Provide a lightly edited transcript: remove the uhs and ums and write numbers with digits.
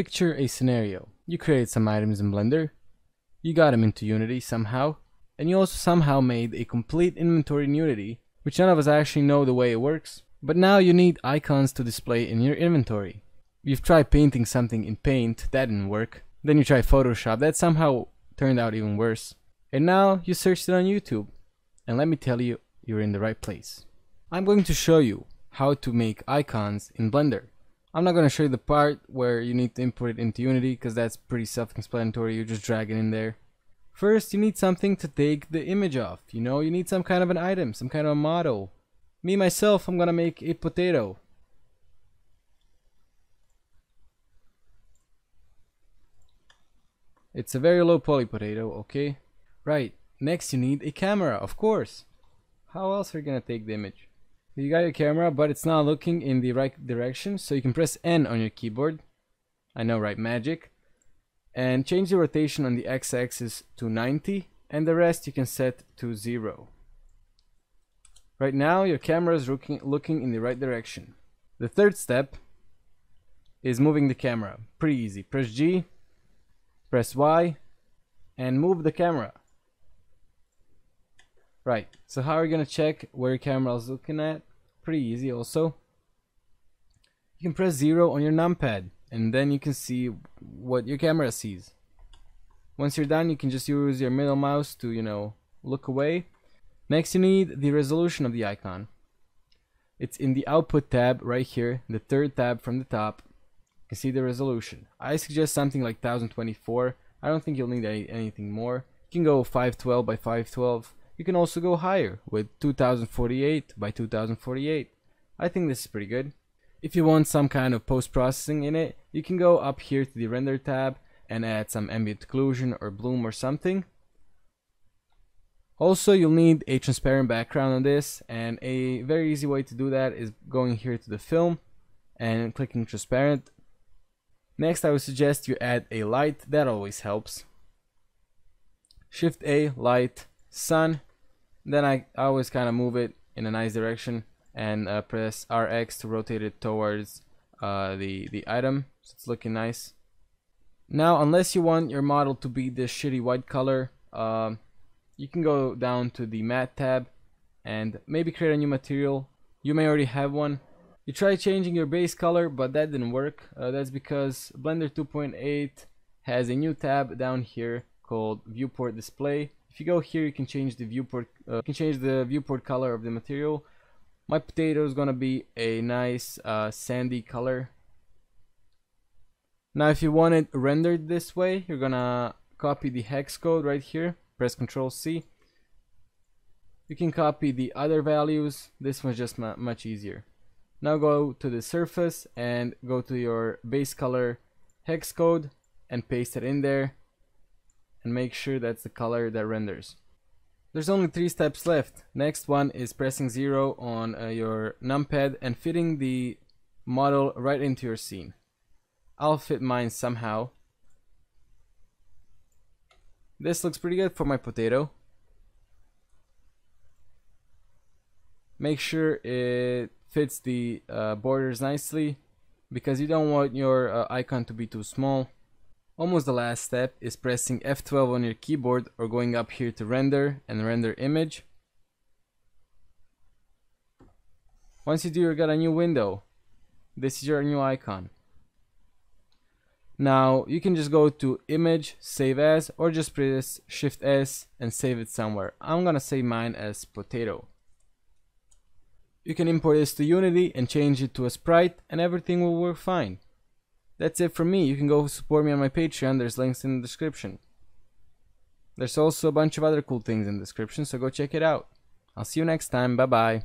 Picture a scenario. You create some items in Blender, you got them into Unity somehow, and you also somehow made a complete inventory in Unity, which none of us actually know the way it works, but now you need icons to display in your inventory. You've tried painting something in Paint, that didn't work. Then you try Photoshop, that somehow turned out even worse. And now you searched it on YouTube. And let me tell you, you're in the right place. I'm going to show you how to make icons in Blender. I'm not going to show you the part where you need to import it into Unity because that's pretty self-explanatory, you just drag it in there. First, you need something to take the image off, you know, you need some kind of an item, some kind of a model. Me, myself, I'm going to make a potato. It's a very low poly potato, okay? Right, next you need a camera, of course. How else are you going to take the image? You got your camera, but it's not looking in the right direction, so you can press N on your keyboard. I know, right? Magic. And change the rotation on the x-axis to 90, and the rest you can set to 0. Right now, your camera is looking in the right direction. The third step is moving the camera. Pretty easy. Press G, press Y, and move the camera. Right, so how are you going to check where your camera is looking at? Pretty easy also. You can press 0 on your numpad and then you can see what your camera sees. Once you're done, you can just use your middle mouse to, you know, look away. Next you need the resolution of the icon. It's in the output tab right here, the third tab from the top. You can see the resolution. I suggest something like 1024. I don't think you'll need anything more. You can go 512 by 512. You can also go higher with 2048 by 2048. I think this is pretty good. If you want some kind of post-processing in it, you can go up here to the render tab and add some ambient occlusion or bloom or something. Also, you'll need a transparent background on this, and a very easy way to do that is going here to the film and clicking transparent. Next, I would suggest you add a light. That always helps. Shift A, light, sun. Then I always kind of move it in a nice direction and press RX to rotate it towards the item, so it's looking nice. Now, unless you want your model to be this shitty white color, you can go down to the matte tab and maybe create a new material. You may already have one. You try changing your base color, but that didn't work. That's because Blender 2.8 has a new tab down here called Viewport Display. If you go here, you can change the viewport color of the material. My potato is gonna be a nice sandy color. Now, if you want it rendered this way, you're gonna copy the hex code right here. Press Ctrl C. You can copy the other values. This one's just much easier. Now go to the surface and go to your base color hex code and paste it in there. And make sure that's the color that renders. There's only 3 steps left. Next one is pressing 0 on your numpad and fitting the model right into your scene. I'll fit mine somehow. This looks pretty good for my potato. Make sure it fits the borders nicely, because you don't want your icon to be too small. Almost the last step is pressing F12 on your keyboard or going up here to render and render image. Once you do, you got a new window. This is your new icon. Now you can just go to image, save as, or just press Shift S and save it somewhere. I'm gonna save mine as potato. You can import this to Unity and change it to a sprite and everything will work fine. That's it from me. You can go support me on my Patreon. There's links in the description. There's also a bunch of other cool things in the description, so go check it out. I'll see you next time. Bye-bye.